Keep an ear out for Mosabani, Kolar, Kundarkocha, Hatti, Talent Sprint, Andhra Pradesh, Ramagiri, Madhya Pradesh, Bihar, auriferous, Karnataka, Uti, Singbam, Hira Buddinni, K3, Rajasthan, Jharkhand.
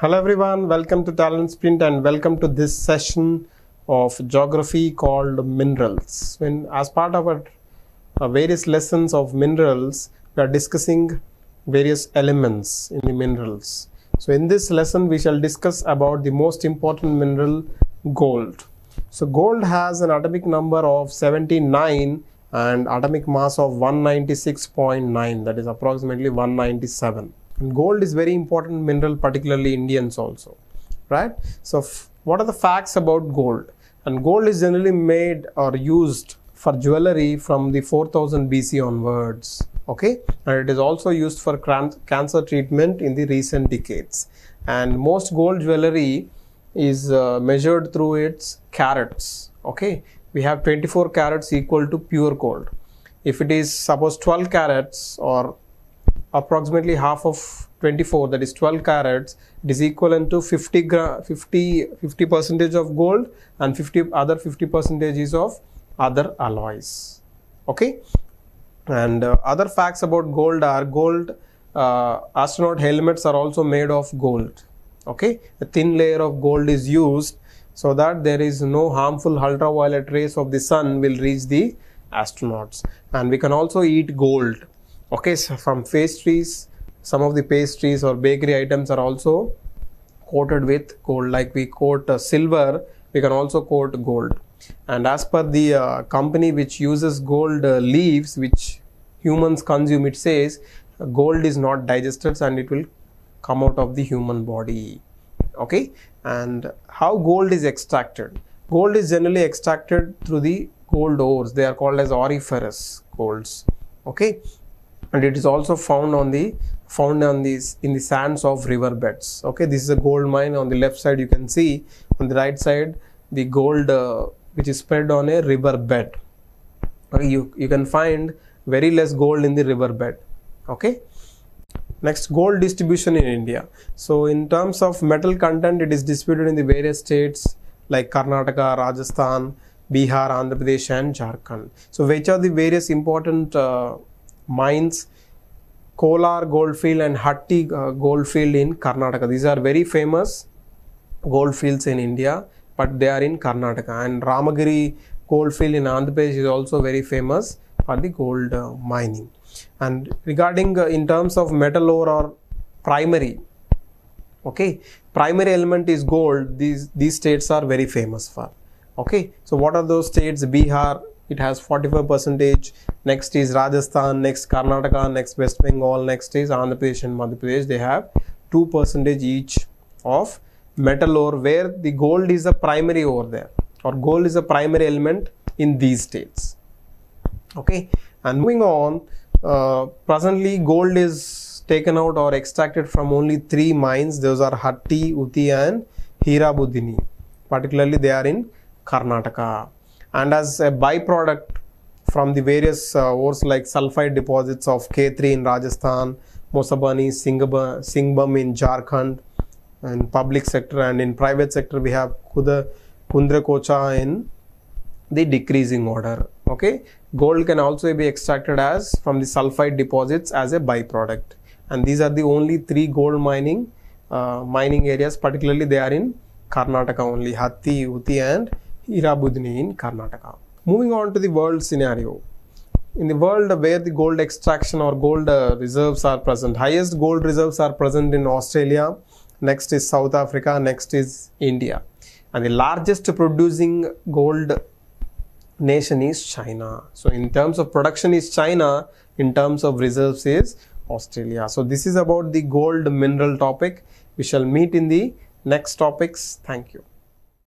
Hello everyone, welcome to Talent Sprint and welcome to this session of geography called minerals. When, as part of our various lessons of minerals, we are discussing various elements in the minerals. So in this lesson, we shall discuss about the most important mineral, gold. So gold has an atomic number of 79 and atomic mass of 196.9, that is approximately 197. And gold is very important mineral, particularly Indians also, right? So what are the facts about gold? And gold is generally made or used for jewelry from the 4000 BC onwards, okay? And it is also used for cancer treatment in the recent decades. And most gold jewelry is measured through its carats, okay? We have 24 carats equal to pure gold. If it is suppose 12 carats or approximately half of 24, that is 12 carats, it is equivalent to 50% of gold and 50% is of other alloys, okay? And other facts about gold are gold, astronaut helmets are also made of gold, okay? A thin layer of gold is used so that there is no harmful ultraviolet rays of the sun will reach the astronauts. And we can also eat gold. Okay, so from pastries, some of the pastries or bakery items are also coated with gold. Like we coat silver, we can also coat gold. And as per the company which uses gold leaves, which humans consume, it says gold is not digested and it will come out of the human body. Okay, and how gold is extracted? Gold is generally extracted through the gold ores. They are called as auriferous golds. Okay. And it is also found in the sands of riverbeds. Okay, this is a gold mine. On the left side you can see, on the right side the gold which is spread on a riverbed. Okay, you can find very less gold in the riverbed. Okay, next, gold distribution in India. So in terms of metal content, it is distributed in the various states like Karnataka, Rajasthan, Bihar, Andhra Pradesh, and Jharkhand. So which are the various important mines? Kolar goldfield and Hatti goldfield in Karnataka. These are very famous goldfields in India, but they are in Karnataka. And Ramagiri goldfield in Andhra Pradesh is also very famous for the gold mining. And regarding in terms of metal ore or primary, okay, primary element is gold. These states are very famous for. Okay, so what are those states? Bihar, it has 45%. Next is Rajasthan, next Karnataka, next West Bengal, next is Andhra Pradesh and Madhya Pradesh. They have 2% each of metal ore, where the gold is a primary ore there, or gold is a primary element in these states. Okay, and moving on, presently gold is taken out or extracted from only 3 mines. Those are Hatti, Uti, and Hira Buddinni. Particularly, they are in Karnataka. And as a byproduct from the various ores like sulfide deposits of K3 in Rajasthan, Mosabani, Singbam in Jharkhand, and public sector, and in private sector we have Kundarkocha in the decreasing order. Okay, gold can also be extracted as from the sulfide deposits as a byproduct. And these are the only 3 gold mining areas. Particularly, they are in Karnataka only: Hatti, Uti, and Hira Buddinni in Karnataka. Moving on to the world scenario. In the world where the gold extraction or gold reserves are present, highest gold reserves are present in Australia, next is South Africa, next is India. And the largest producing gold nation is China. So in terms of production is China, in terms of reserves is Australia. So this is about the gold mineral topic. We shall meet in the next topics. Thank you.